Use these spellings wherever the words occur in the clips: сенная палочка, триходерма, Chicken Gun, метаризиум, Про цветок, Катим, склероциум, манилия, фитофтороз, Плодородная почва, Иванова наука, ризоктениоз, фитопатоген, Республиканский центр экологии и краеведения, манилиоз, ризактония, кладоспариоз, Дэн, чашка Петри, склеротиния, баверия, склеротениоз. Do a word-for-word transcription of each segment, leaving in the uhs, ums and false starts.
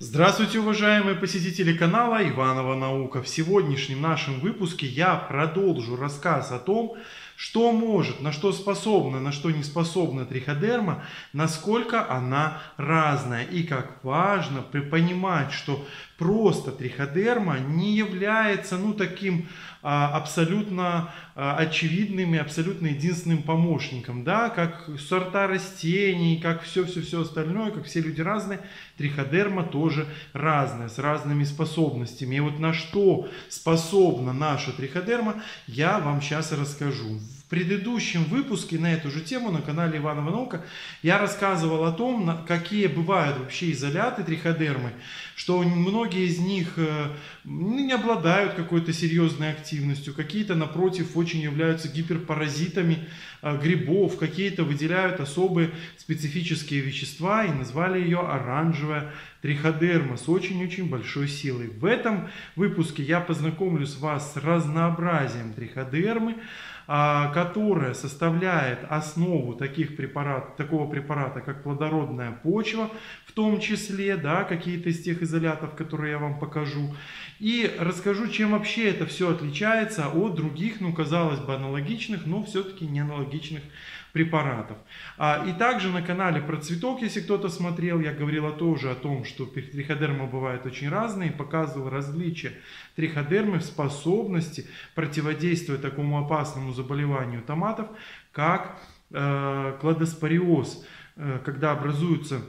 Здравствуйте, уважаемые посетители канала Иванова наука. В сегодняшнем нашем выпуске я продолжу рассказ о том, что может, на что способна, на что не способна триходерма, насколько она разная и как важно понимать, что просто триходерма не является ну таким а, абсолютно а, очевидным и абсолютно единственным помощником, да, как сорта растений, как все-все-все остальное, как все люди разные, триходерма тоже разная, с разными способностями. И вот на что способна наша триходерма, я вам сейчас расскажу. В предыдущем выпуске на эту же тему на канале Иванова наука я рассказывал о том, какие бывают вообще изоляты триходермы, что многие из них не обладают какой-то серьезной активностью, какие-то, напротив, очень являются гиперпаразитами грибов, какие-то выделяют особые специфические вещества и назвали ее оранжевая триходерма с очень-очень большой силой. В этом выпуске я познакомлю с вас с разнообразием триходермы, которая составляет основу таких препарат, такого препарата, как плодородная почва, в том числе, да, какие-то из тех изолятов, которые я вам покажу. И расскажу, чем вообще это все отличается от других, ну, казалось бы, аналогичных, но все-таки не аналогичных препаратов. А, и также на канале «Про цветок», если кто-то смотрел, я говорил тоже о том, что триходермы бывают очень разные, показывал различия триходермы в способности противодействовать такому опасному заболеванию томатов, как э, кладоспариоз, э, когда образуются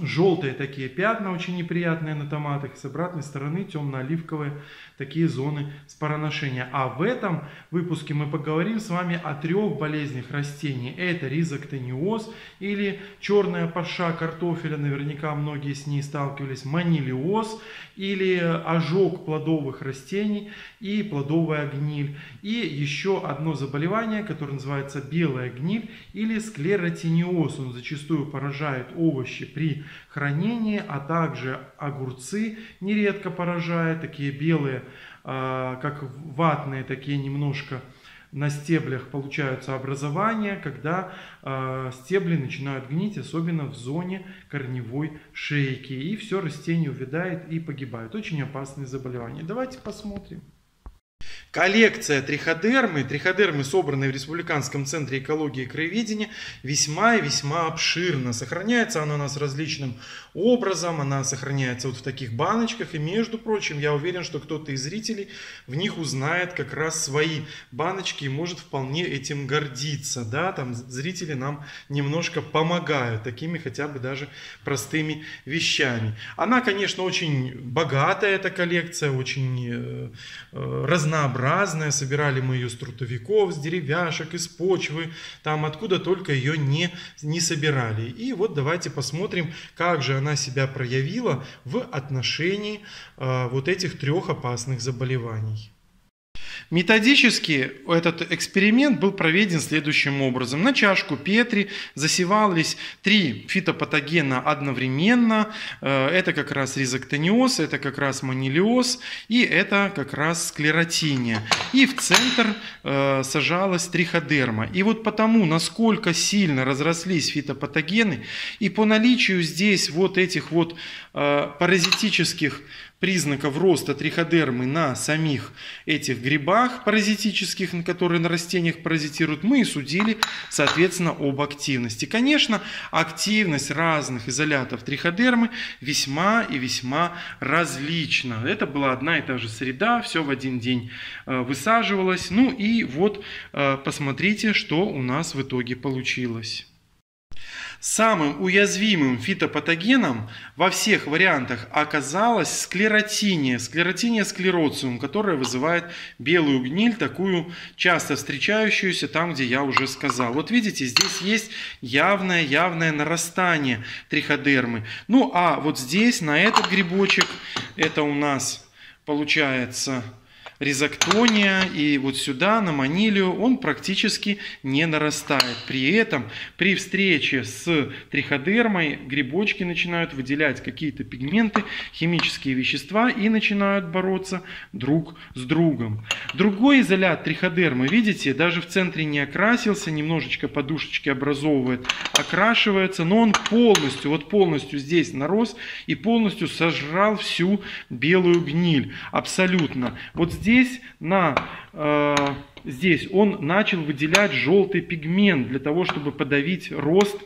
желтые такие пятна, очень неприятные на томатах, с обратной стороны темно-оливковые такие зоны спороношения. А в этом выпуске мы поговорим с вами о трех болезнях растений. Это ризоктениоз или черная парша картофеля, наверняка многие с ней сталкивались, манилиоз или ожог плодовых растений и плодовая гниль. И еще одно заболевание, которое называется белая гниль или склеротениоз. Он зачастую поражает овощи при хранение, а также огурцы нередко поражает, такие белые, как ватные, такие немножко на стеблях получаются образования, когда стебли начинают гнить, особенно в зоне корневой шейки, и все растение увядает и погибает. Очень опасные заболевания. Давайте посмотрим. Коллекция триходермы, триходермы, собранные в Республиканском центре экологии и краеведения, весьма и весьма обширна. Сохраняется она у нас различным образом, она сохраняется вот в таких баночках. И, между прочим, я уверен, что кто-то из зрителей в них узнает как раз свои баночки и может вполне этим гордиться. Да, там зрители нам немножко помогают такими хотя бы даже простыми вещами. Она, конечно, очень богатая, эта коллекция, очень э, разнообразная. Собирали мы ее с трутовиков, с деревяшек, из почвы, там откуда только ее не, не собирали. И вот давайте посмотрим, как же она себя проявила в отношении э, вот этих трех опасных заболеваний. Методически этот эксперимент был проведен следующим образом. На чашку Петри засевались три фитопатогена одновременно. Это как раз ризоктениоз, это как раз манилиоз и это как раз склеротиния. И в центр сажалась триходерма. И вот потому, насколько сильно разрослись фитопатогены и по наличию здесь вот этих вот паразитических признаков роста триходермы на самих этих грибах паразитических, которые на растениях паразитируют, мы и судили, соответственно, об активности. Конечно, активность разных изолятов триходермы весьма и весьма различна. Это была одна и та же среда, все в один день высаживалось. Ну и вот посмотрите, что у нас в итоге получилось. Самым уязвимым фитопатогеном во всех вариантах оказалась склеротиния, склеротиния склероциум, которая вызывает белую гниль, такую часто встречающуюся там, где я уже сказал. Вот видите, здесь есть явное-явное нарастание триходермы. Ну а вот здесь, на этот грибочек, это у нас получается ризактония и вот сюда, на манилию, он практически не нарастает. При этом при встрече с триходермой грибочки начинают выделять какие-то пигменты, химические вещества и начинают бороться друг с другом. Другой изолят триходермы, видите, даже в центре не окрасился, немножечко подушечки образовывает, окрашивается, но он полностью, вот полностью здесь нарос и полностью сожрал всю белую гниль, абсолютно. Вот здесь, на, э, здесь он начал выделять желтый пигмент для того, чтобы подавить рост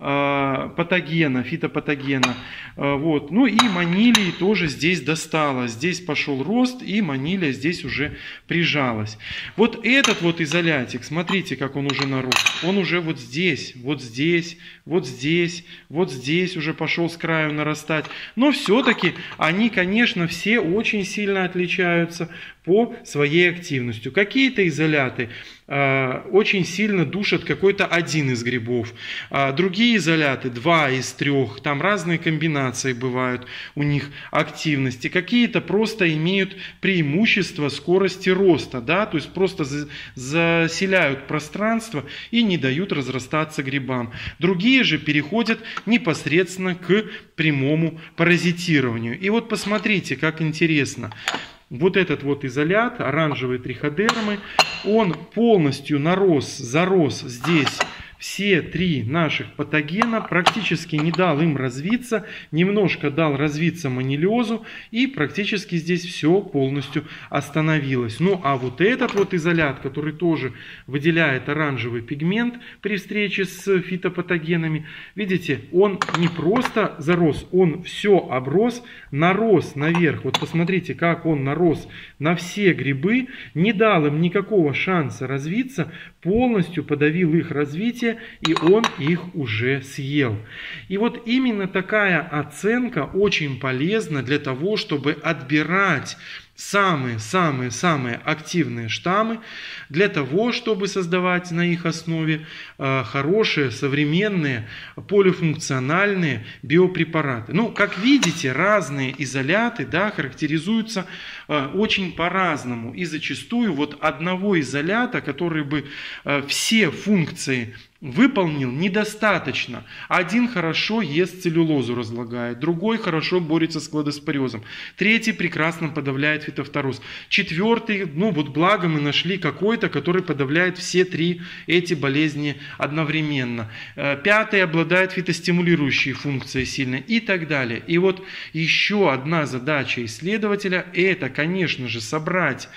э, патогена, фитопатогена. Э, вот. Ну и манилии тоже здесь достало. Здесь пошел рост, и манилия здесь уже прижалась. Вот этот вот изолятик, смотрите, как он уже нарос. Он уже вот здесь, вот здесь, вот здесь, вот здесь уже пошел с краю нарастать. Но все-таки они, конечно, все очень сильно отличаются по своей активностью. Какие-то изоляты э, очень сильно душат какой-то один из грибов, э, другие изоляты два из трех, там разные комбинации бывают у них активности, какие-то просто имеют преимущество скорости роста, да, то есть просто за, заселяют пространство и не дают разрастаться грибам, другие же переходят непосредственно к прямому паразитированию. И вот посмотрите, как интересно. Вот этот вот изолят, оранжевый триходермы, он полностью нарос, зарос здесь все три наших патогена, практически не дал им развиться, немножко дал развиться манилиозу, и практически здесь все полностью остановилось. Ну а вот этот вот изолят, который тоже выделяет оранжевый пигмент при встрече с фитопатогенами, видите, он не просто зарос, он все оброс, нарос наверх. Вот посмотрите, как он нарос на все грибы, не дал им никакого шанса развиться, полностью подавил их развитие, и он их уже съел. И вот именно такая оценка очень полезна для того, чтобы отбирать самые-самые-самые активные штаммы, для того, чтобы создавать на их основе э, хорошие, современные, полифункциональные биопрепараты. Ну, как видите, разные изоляты, да, характеризуются э, очень по-разному. И зачастую вот одного изолята, который бы э, все функции выполнил, недостаточно. Один хорошо ест целлюлозу, разлагает, другой хорошо борется с кладоспариозом, третий прекрасно подавляет фитофтороз, четвертый, ну вот благо мы нашли какой-то, который подавляет все три эти болезни одновременно, пятый обладает фитостимулирующей функцией сильно, и так далее. И вот еще одна задача исследователя — это, конечно же, собрать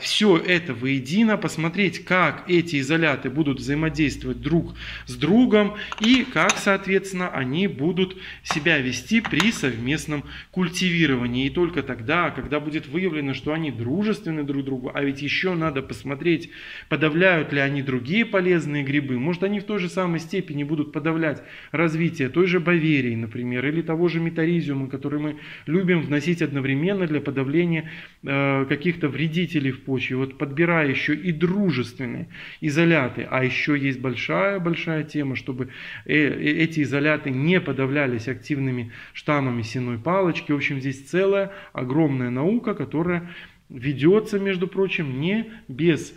все это воедино, посмотреть, как эти изоляты будут взаимодействовать друг с другом и как, соответственно, они будут себя вести при совместном культивировании. И только тогда, когда будет выявлено, что они дружественны друг другу, а ведь еще надо посмотреть, подавляют ли они другие полезные грибы. Может, они в той же самой степени будут подавлять развитие той же баверии, например, или того же метаризиума, который мы любим вносить одновременно для подавления э, каких-то вредителей в почве. Вот подбирая еще и дружественные изоляты, а еще есть большая-большая тема, чтобы эти изоляты не подавлялись активными штаммами сенной палочки. В общем, здесь целая огромная наука, которая ведется, между прочим, не без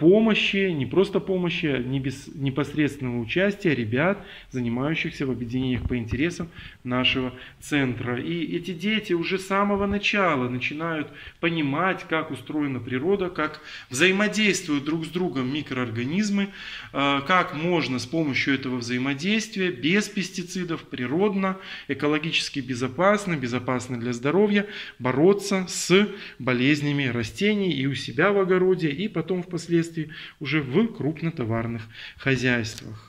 помощи, не просто помощи, не без непосредственного участия ребят, занимающихся в объединениях по интересам нашего центра. И эти дети уже с самого начала начинают понимать, как устроена природа, как взаимодействуют друг с другом микроорганизмы, как можно с помощью этого взаимодействия без пестицидов, природно, экологически безопасно, безопасно для здоровья, бороться с болезнями растений и у себя в огороде, и потом в впоследствии уже в крупнотоварных хозяйствах.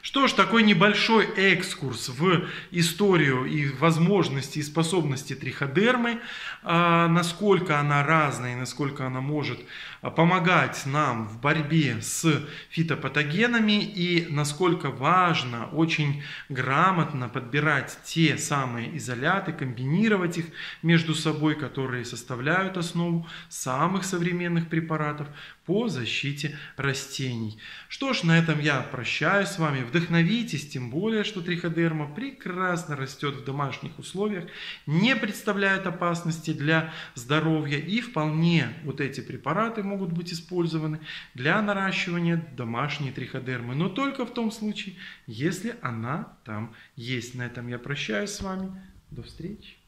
Что ж, такой небольшой экскурс в историю и возможности и способности триходермы, насколько она разная и насколько она может помогать нам в борьбе с фитопатогенами, и насколько важно очень грамотно подбирать те самые изоляты, комбинировать их между собой, которые составляют основу самых современных препаратов по защите растений. Что ж, на этом я прощаюсь с вами. Вдохновитесь, тем более, что триходерма прекрасно растет в домашних условиях, не представляет опасности для здоровья, и вполне вот эти препараты могут быть использованы для наращивания домашней триходермы, но только в том случае, если она там есть. На этом я прощаюсь с вами. До встречи!